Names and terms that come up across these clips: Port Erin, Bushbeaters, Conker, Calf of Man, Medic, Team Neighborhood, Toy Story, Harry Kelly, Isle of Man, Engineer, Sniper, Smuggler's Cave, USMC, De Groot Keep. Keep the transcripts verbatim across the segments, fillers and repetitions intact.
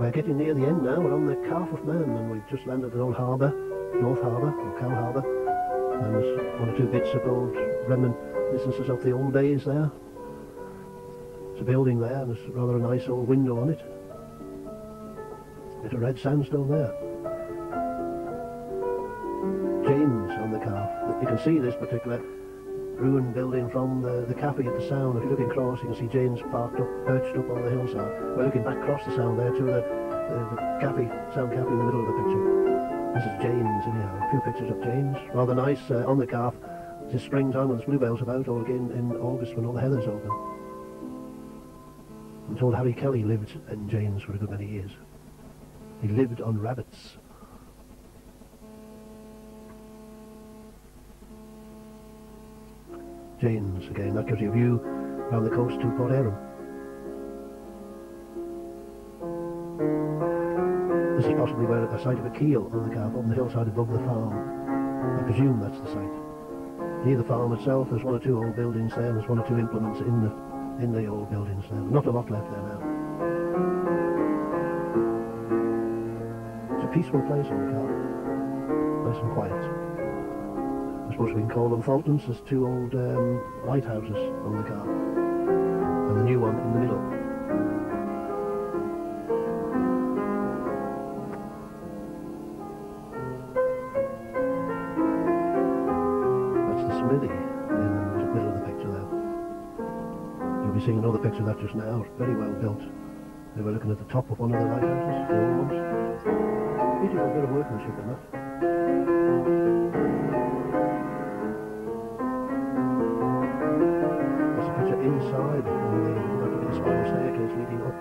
We're getting near the end now. We're on the Calf of Man, and we've just landed at Old Harbour, North Harbour, or Cow Harbour. And there's one or two bits of old reminiscences of the old days there. There's a building there, and there's rather a nice old window on it. A bit of red sandstone there. James on the Calf. You can see this particular ruined building from the, the cafe at the Sound. If you're looking across, you can see James parked up, perched up on the hillside. We're looking back across the Sound there to the, the, the cafe, Sound cafe in the middle of the picture. This is James, and yeah, a few pictures of James. Rather nice uh, on the Calf. It's springtime when there's bluebells about, or again in August when all the heather's open. I'm told Harry Kelly lived in James for a good many years. He lived on rabbits. James again, that gives you a view around the coast to Port Erin. This is possibly where the site of a keel on the Calf, on the hillside above the farm. I presume that's the site. Near the farm itself there's one or two old buildings there, and there's one or two implements in the in the old buildings there. Not a lot left there now. It's a peaceful place on the Calf. Nice and quiet. I suppose we can call them Fultons. There's two old um, lighthouses on the Calf, and the new one in the middle. That's the smithy in the middle of the picture there. You'll be seeing another picture of that just now. It's very well built. They were looking at the top of one of the lighthouses, the old ones. Beautiful bit of workmanship in that. Inside, the spiral staircase leading up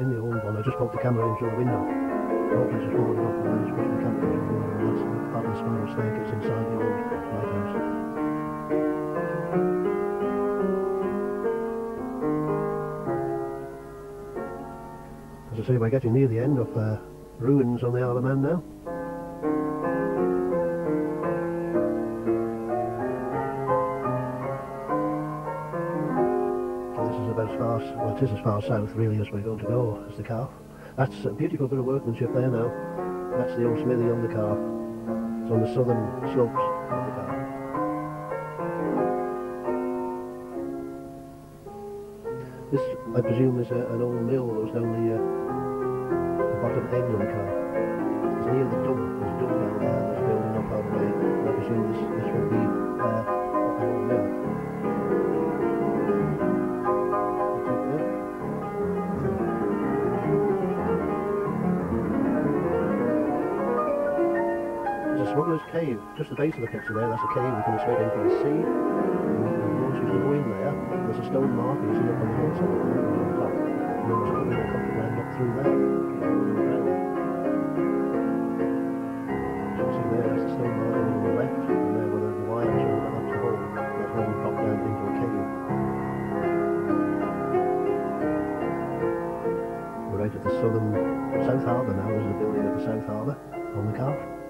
in the old one. I just popped the camera in through the window. Hopefully it's just forward up and it's supposed to be camera in the window. That's part of the spiral staircase inside the old lighthouse. As I say, we're getting near the end of uh, ruins on the Isle of Man now. Well, it is as far south really as we're going to go as the Calf. That's a beautiful bit of workmanship there now. That's the old smithy on the Calf. It's on the southern slopes of the Calf. This, I presume, is a, an old mill that was down the, uh, the bottom end of the Calf. It's near the dump. There's a dump down there that's building up out of the way. I presume this, this would be uh, an old mill. Smuggler's Cave, just the base of the picture there, that's a cave looking straight into the sea. And once you go in there, there's a stone mark you see up on the hillside on the top. And then there's a little cup of land up through there. So you see there, there's the stone mark on the left, and there where the wires are all up to hold, that hole dropped down into a cave. We're right at the southern South Harbour now. There's a building at the South Harbour on the Calf.